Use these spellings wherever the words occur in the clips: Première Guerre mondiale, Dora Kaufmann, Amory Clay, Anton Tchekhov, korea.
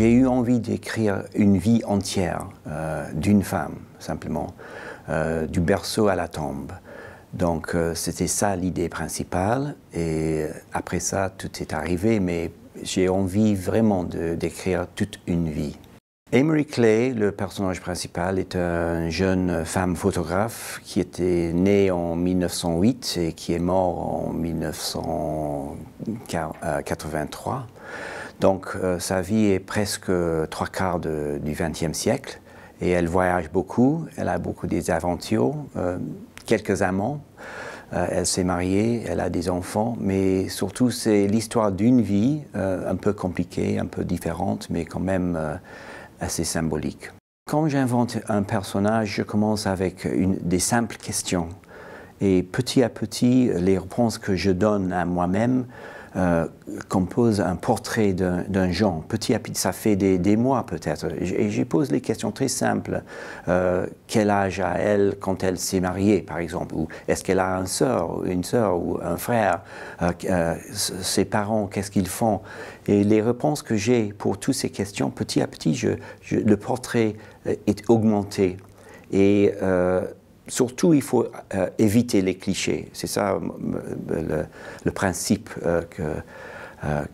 j'ai eu envie d'écrire une vie entière d'une femme, simplement, du berceau à la tombe. Donc c'était ça l'idée principale, et après ça tout est arrivé, mais j'ai envie vraiment d'écrire toute une vie. Amory Clay, le personnage principal, est une jeune femme photographe qui était née en 1908 et qui est morte en 1983. Donc sa vie est presque trois quarts du XXe siècle, et elle voyage beaucoup, elle a beaucoup d'aventures, quelques amants, elle s'est mariée, elle a des enfants, mais surtout c'est l'histoire d'une vie un peu compliquée, un peu différente, mais quand même assez symbolique. Quand j'invente un personnage, je commence avec des simples questions. Et petit à petit, les réponses que je donne à moi-même composent un portrait d'un genre. Petit à petit, ça fait des mois peut-être. Et je pose les questions très simples. Quel âge a elle quand elle s'est mariée, par exemple? Ou est-ce qu'elle a une sœur ou un frère? Ses parents, qu'est-ce qu'ils font? Et les réponses que j'ai pour toutes ces questions, petit à petit, le portrait est augmenté. Et surtout, il faut éviter les clichés. C'est ça le principe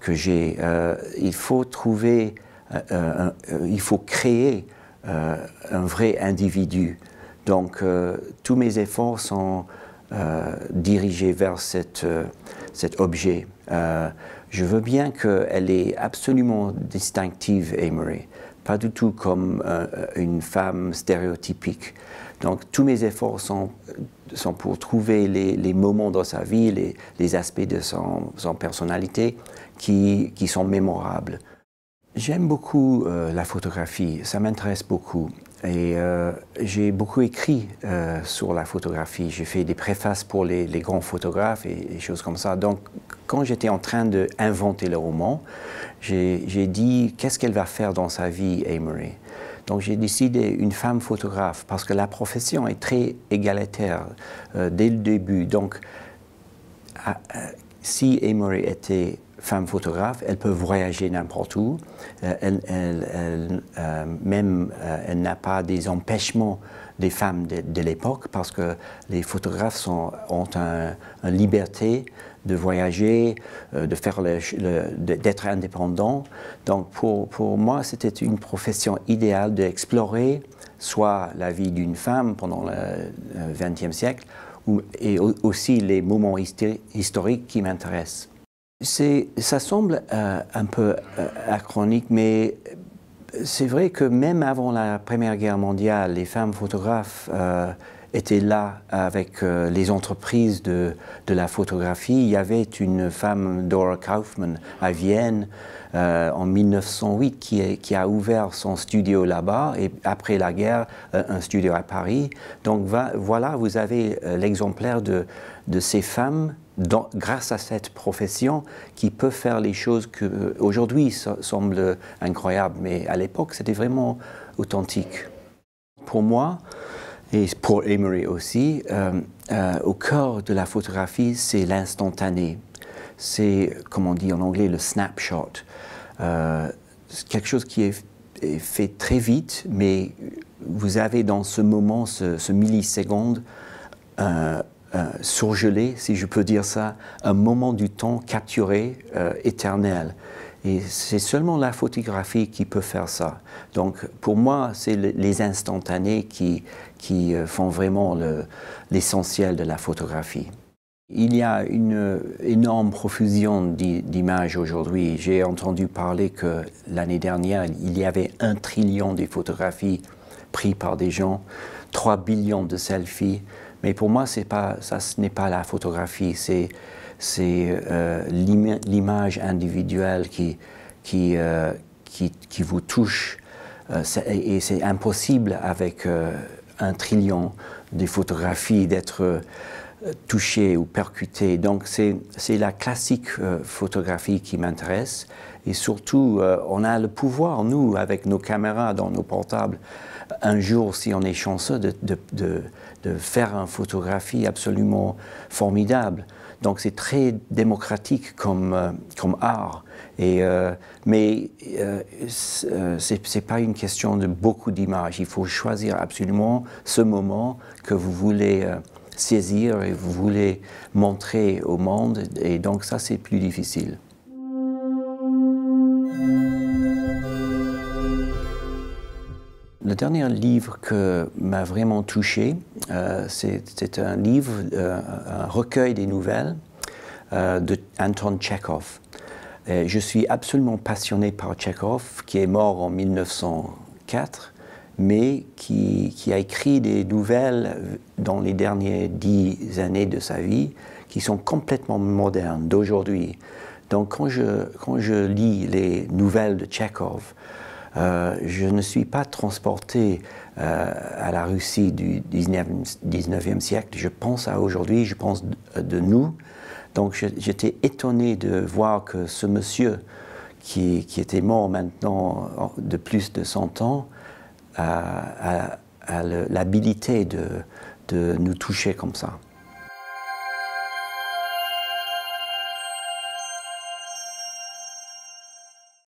que j'ai. Il faut créer un vrai individu. Donc, tous mes efforts sont dirigés vers cet objet. Je veux bien qu'elle est absolument distinctive, Amory. Pas du tout comme une femme stéréotypique. Donc tous mes efforts sont pour trouver les moments dans sa vie, les aspects de son personnalité qui sont mémorables. J'aime beaucoup la photographie, ça m'intéresse beaucoup. Et j'ai beaucoup écrit sur la photographie. J'ai fait des préfaces pour les grands photographes et choses comme ça. Donc, quand j'étais en train d'inventer le roman, j'ai dit « Qu'est-ce qu'elle va faire dans sa vie, Amory ?» Donc, j'ai décidé une femme photographe parce que la profession est très égalitaire dès le début. Donc, si Amory était femme photographe, elle peut voyager n'importe où, elle n'a pas des empêchements des femmes de l'époque, parce que les photographes ont une liberté de voyager, d'être indépendant. Donc pour moi, c'était une profession idéale d'explorer soit la vie d'une femme pendant le XXe siècle, et aussi les moments historiques qui m'intéressent. Ça semble un peu anachronique, mais c'est vrai que même avant la Première Guerre mondiale, les femmes photographes étaient là avec les entreprises de la photographie. Il y avait une femme, Dora Kaufmann, à Vienne en 1908 qui a ouvert son studio là-bas, et après la guerre, un studio à Paris. Donc voilà, vous avez l'exemplaire de ces femmes. Grâce à cette profession qui peut faire les choses qui aujourd'hui semblent incroyables, mais à l'époque c'était vraiment authentique. Pour moi, et pour Amory aussi, au cœur de la photographie, c'est l'instantané. C'est, comme on dit en anglais, le snapshot. Quelque chose qui est fait très vite, mais vous avez dans ce moment, ce milliseconde, surgelé, si je peux dire ça, un moment du temps capturé, éternel. Et c'est seulement la photographie qui peut faire ça. Donc pour moi, c'est les instantanés qui font vraiment l'essentiel de la photographie. Il y a une énorme profusion d'images aujourd'hui. J'ai entendu parler que l'année dernière, il y avait 1 trillion de photographies prises par des gens, 3 billions de selfies. Mais pour moi, ce n'est pas la photographie, c'est l'image individuelle qui vous touche. Et c'est impossible avec 1 trillion de photographies d'être touché ou percuté. Donc c'est la classique photographie qui m'intéresse. Et surtout, on a le pouvoir, nous, avec nos caméras dans nos portables, un jour, si on est chanceux, de faire une photographie absolument formidable. Donc c'est très démocratique comme art. Et, mais ce n'est pas une question de beaucoup d'images. Il faut choisir absolument ce moment que vous voulez saisir et vous voulez montrer au monde. Et donc ça, c'est plus difficile. Le dernier livre qui m'a vraiment touché, c'est un livre, un recueil des nouvelles d'Anton Tchekhov. Et je suis absolument passionné par Tchekhov, qui est mort en 1904, mais qui a écrit des nouvelles dans les dernières 10 années de sa vie qui sont complètement modernes, d'aujourd'hui. Donc quand je lis les nouvelles de Tchekhov, je ne suis pas transporté à la Russie du 19e siècle. Je pense à aujourd'hui, je pense de nous. Donc j'étais étonné de voir que ce monsieur, qui était mort maintenant de plus de 100 ans, a l'habilité de nous toucher comme ça.